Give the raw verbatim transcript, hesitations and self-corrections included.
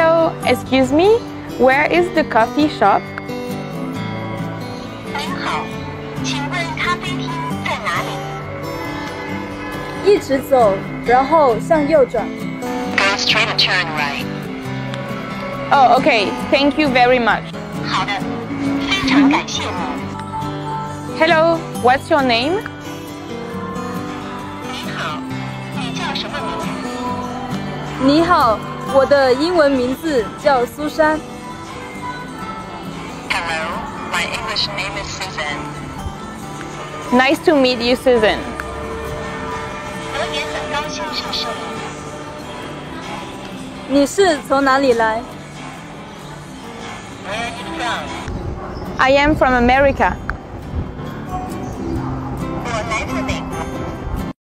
Hello, excuse me, where is the coffee shop? 您好，请问咖啡厅在哪里？一直走，然后向右转。Go straight and turn right. Oh, okay. Thank you very much. 好的，非常感谢你。Hello, what's your name? 你好，你叫什么名字？你好。 我的英文名字叫苏珊。Hello, my English name is Susan. Nice to meet you, Susan. 我也很高兴认识你。你是从哪里来 ？Where are you from? I am from America. 我来自。